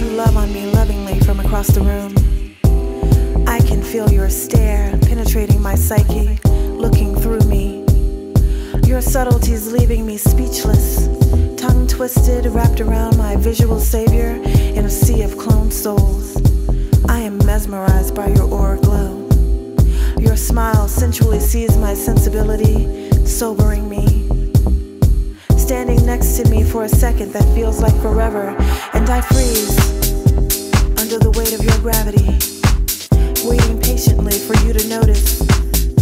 you love on me lovingly from across the room. I can feel your stare penetrating my psyche, looking through me. Your subtleties leaving me speechless, tongue twisted, wrapped around my visual savior in a sea of clone souls. I am mesmerized by your aura glow. Your smile sensually seizes my sensibility, sobering me. Standing next to me for a second that feels like forever, and I freeze under the weight of your gravity, waiting patiently for you to notice,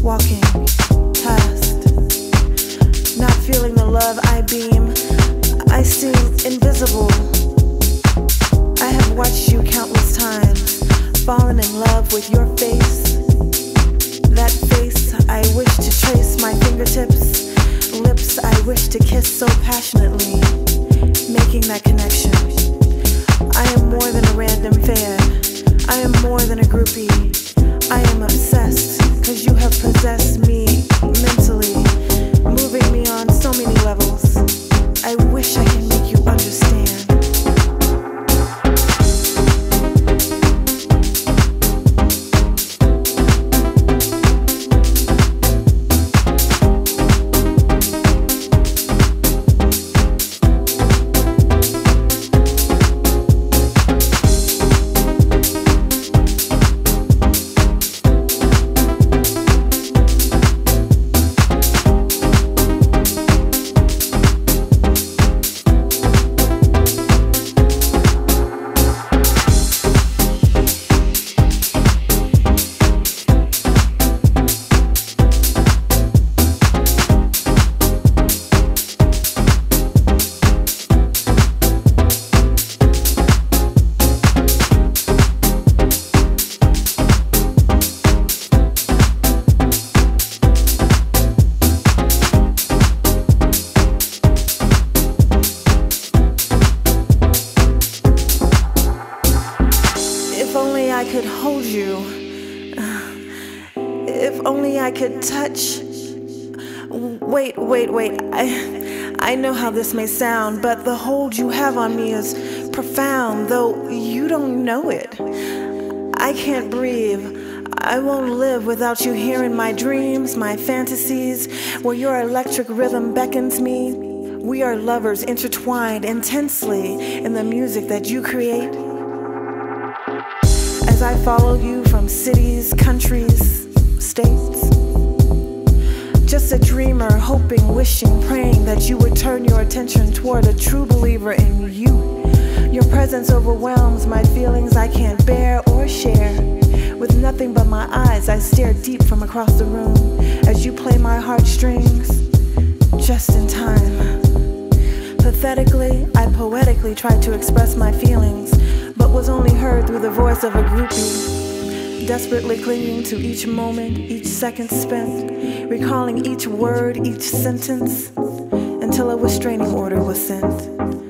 walking past. Not feeling the love I beam, I seem invisible. I have watched you countless times, fallen in love with your face. That face I wish to trace my fingertips, lips I wish to kiss so passionately, making that connection. I am more than a random fan, I am more than a groupie. I am obsessed, cause you have possessed me mentally, moving me on so many levels. I wish I could make you understand. I know how this may sound, but the hold you have on me is profound, though you don't know it. I can't breathe. I won't live without you here in my dreams, my fantasies, where your electric rhythm beckons me. We are lovers intertwined intensely in the music that you create. As I follow you from cities, countries, states, just a dreamer, hoping, wishing, praying that you would turn your attention toward a true believer in you. Your presence overwhelms my feelings I can't bear or share. With nothing but my eyes, I stare deep from across the room as you play my heartstrings, just in time. Pathetically, I poetically tried to express my feelings, but was only heard through the voice of a groupie. Desperately clinging to each moment, each second spent, recalling each word, each sentence, until a restraining order was sent.